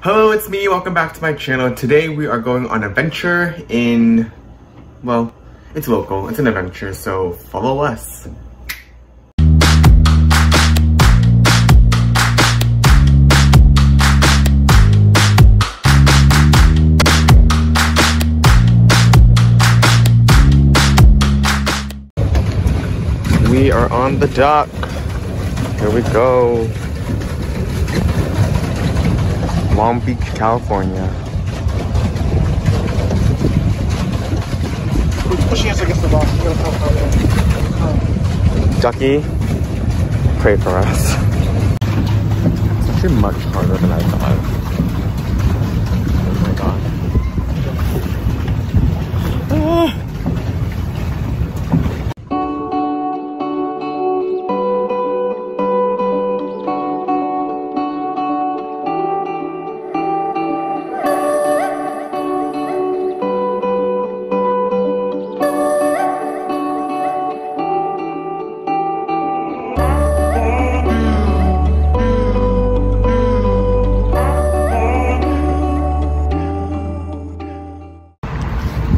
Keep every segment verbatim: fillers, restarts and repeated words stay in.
Hello, it's me. Welcome back to my channel. Today we are going on an adventure in, well, it's local. It's an adventure, so follow us. We are on the dock. Here we go. Long Beach, California. Who's pushing us against the wall? Ducky, pray for us. It's actually much harder than I thought. Oh my god. Ah.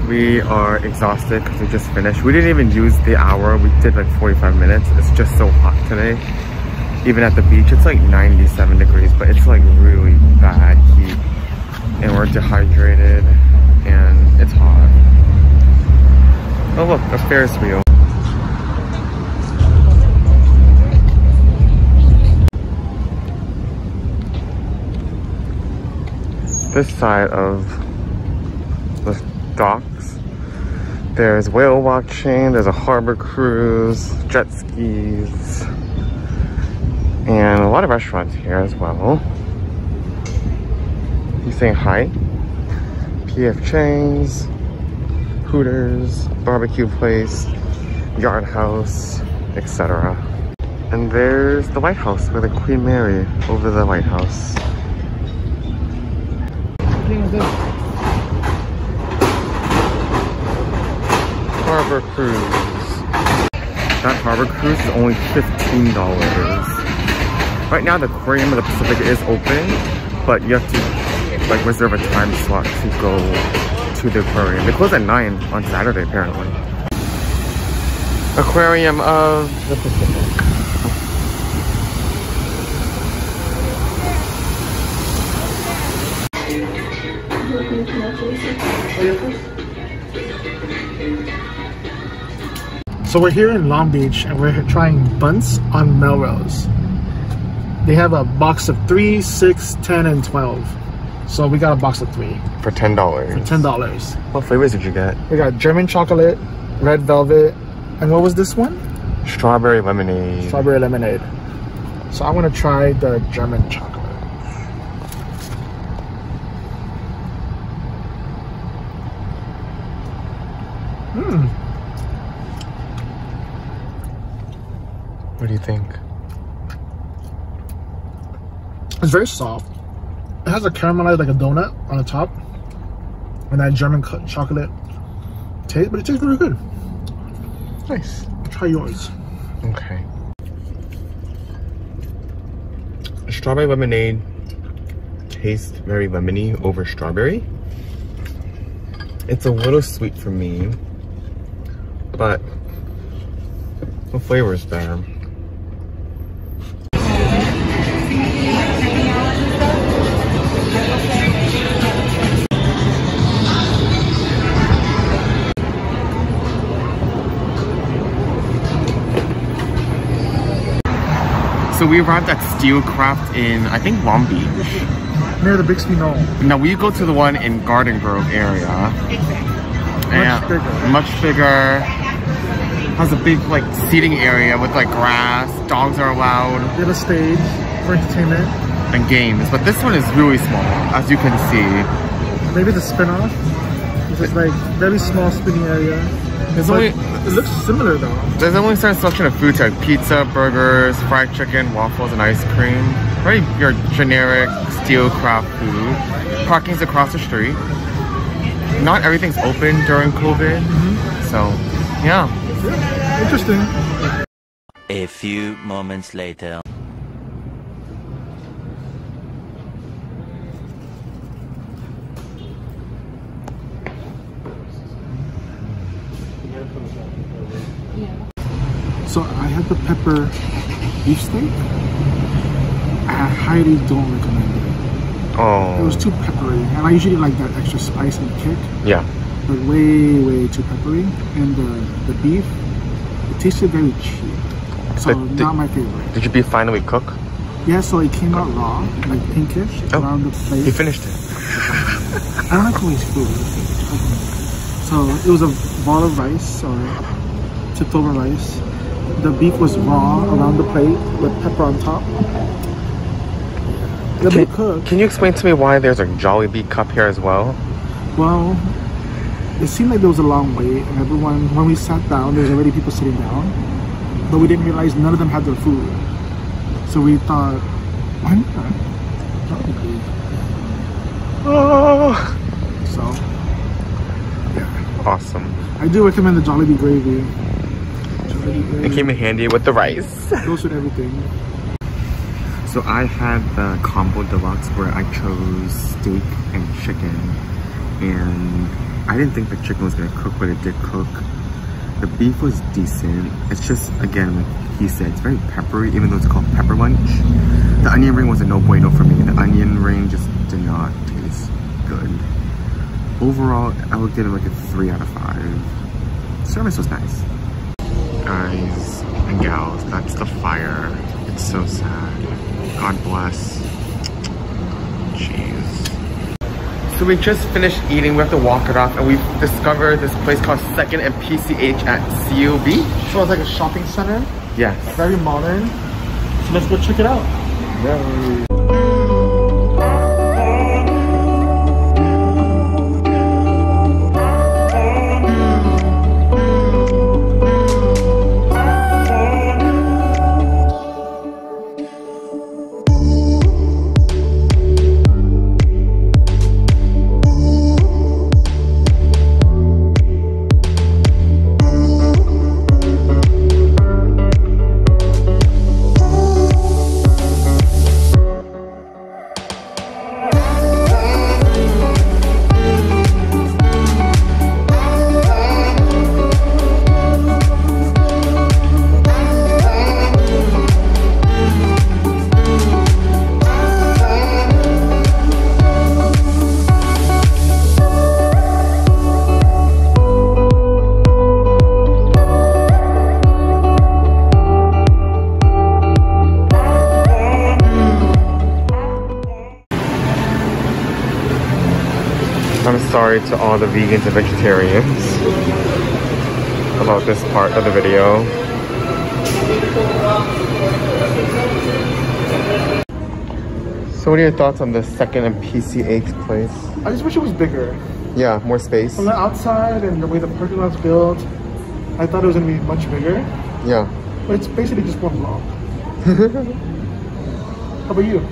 We are exhausted because we just finished. We didn't even use the hour. We did like forty-five minutes. It's just so hot today. Even at the beach, it's like ninety-seven degrees, but it's like really bad heat. And we're dehydrated and it's hot. Oh look, a Ferris wheel. This side of the docks, there's whale watching, there's a harbor cruise, jet skis, and a lot of restaurants here as well. He's saying hi. P F Chang's, Hooters, barbecue place, yard house, et cetera. And there's the White House with the Queen Mary over the White House. Harbor Cruise. That Harbor Cruise is only fifteen dollars. Right now, the Aquarium of the Pacific is open, but you have to like reserve a time slot to go to the aquarium. It closes at nine on Saturday, apparently. Aquarium of the Pacific. So we're here in Long Beach and we're trying Bundts on Melrose. They have a box of three, six, ten, and twelve. So we got a box of three. For ten dollars. For ten dollars. What flavors did you get? We got German chocolate, red velvet, and what was this one? Strawberry lemonade. Strawberry lemonade. So I want to try the German chocolate. Hmm. What do you think? It's very soft. It has a caramelized, like a donut on the top, and that German chocolate taste, but it tastes really good. Nice. Try yours. Okay. Strawberry lemonade tastes very lemony over strawberry. It's a little sweet for me, but the flavor is better. So we arrived at Steelcraft in, I think, Long Beach. Near the Bixby Knoll. Now we go to the one in Garden Grove area. Much bigger. Much bigger. Has a big like seating area with like grass. Dogs are allowed. They have a stage for entertainment. And games. But this one is really small, as you can see. Maybe the spin-off. It's just like very small spinning area. There's only, it looks similar though. There's only certain selection of food like pizza, burgers, fried chicken, waffles, and ice cream. Right, your generic Steelcraft food. Parking's across the street. Not everything's open during COVID. Mm-hmm. So, yeah. Yeah. Interesting. A few moments later. So I had the pepper beefsteak. I highly don't recommend it. Oh. It was too peppery, and I usually like that extra spice and kick. Yeah. But way, way too peppery, and the the beef, it tasted very cheap. So but not did, my favorite. Did your beef finally cook? Yeah, so it came out raw, like pinkish, oh, around the plate. You finished it. I don't like waste food. So it was a ball of rice, or tipped over rice. The beef was raw around the plate with pepper on top. Let me cook. Can you explain to me why there's a Jollibee cup here as well? Well, it seemed like there was a long wait, and everyone, when we sat down, there was already people sitting down. But we didn't realize none of them had their food. So we thought, why not? Jollibee. Oh. So, yeah. Awesome. I do recommend the Jollibee gravy. Jollibee gravy. It came in handy with the rice. It goes with everything. So I had the combo deluxe where I chose steak and chicken. And I didn't think the chicken was gonna cook, but it did cook. The beef was decent. It's just, again, like he said, it's very peppery, even though it's called Pepper Lunch. The onion ring was a no bueno for me. The onion ring just did not taste good. Overall, I would give it like a three out of five. Service was nice. Guys and gals, that's the fire. It's so sad. God bless. Jeez. So we just finished eating, we have to walk it off, and we discovered this place called second and P C H at C U B. So it's like a shopping center. Yes. Very modern. So let's go check it out. Yay. Sorry to all the vegans and vegetarians about this part of the video. So what are your thoughts on the second and P C H place? I just wish it was bigger. Yeah, more space. From the outside and the way the parking lot's built, I thought it was going to be much bigger. Yeah. But it's basically just one block. How about you?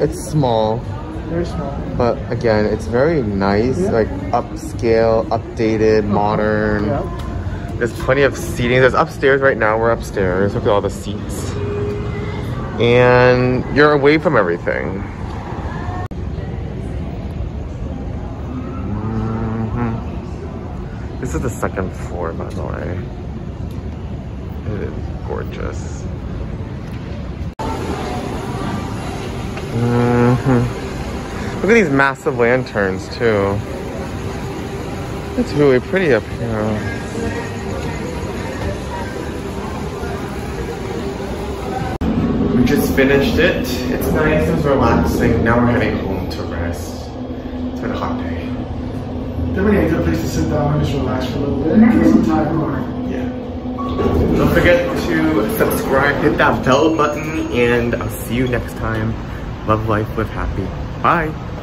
It's small. Very small. But again, it's very nice, yeah. Like upscale, updated, uh-huh. Modern. Yeah. There's plenty of seating. There's upstairs right now. We're upstairs. Look at all the seats. And you're away from everything. Mm-hmm. This is the second floor, by the way. It is gorgeous. Mm-hmm. Look at these massive lanterns too. It's really pretty up here. We just finished it. It's nice, it's relaxing. Now we're heading home to rest. It's been a hot day. Definitely a good place to sit down and just relax for a little bit. Get some time on. Yeah. Don't forget to subscribe, hit that bell button, and I'll see you next time. Love life, live happy. Bye.